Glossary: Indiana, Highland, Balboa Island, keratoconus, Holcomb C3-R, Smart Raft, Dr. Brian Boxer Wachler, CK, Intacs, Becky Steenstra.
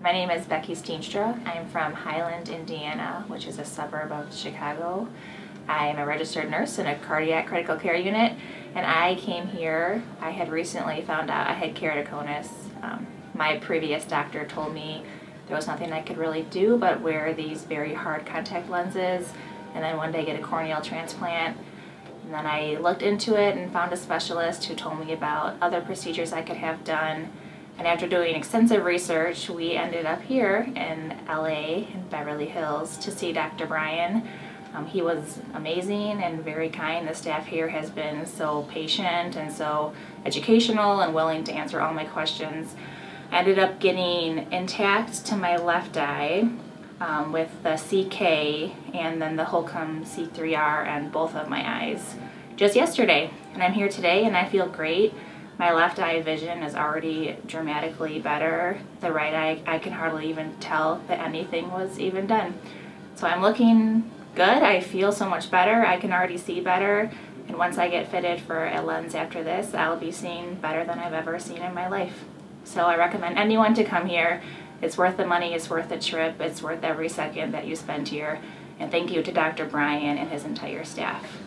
My name is Becky Steenstra. I'm from Highland, Indiana, which is a suburb of Chicago. I am a registered nurse in a cardiac critical care unit, and I came here. I had recently found out I had keratoconus. My previous doctor told me there was nothing I could really do but wear these very hard contact lenses, and then one day get a corneal transplant. And then I looked into it and found a specialist who told me about other procedures I could have done. And after doing extensive research, we ended up here in LA, in Beverly Hills, to see Dr. Brian. He was amazing and very kind. The staff here has been so patient and so educational and willing to answer all my questions. I ended up getting Intacs to my left eye with the CK and then the Holcomb C3-R on both of my eyes just yesterday. And I'm here today and I feel great. My left eye vision is already dramatically better. The right eye, I can hardly even tell that anything was even done. So I'm looking good. I feel so much better. I can already see better. And once I get fitted for a lens after this, I'll be seeing better than I've ever seen in my life. So I recommend anyone to come here. It's worth the money. It's worth the trip. It's worth every second that you spend here. And thank you to Dr. Brian and his entire staff.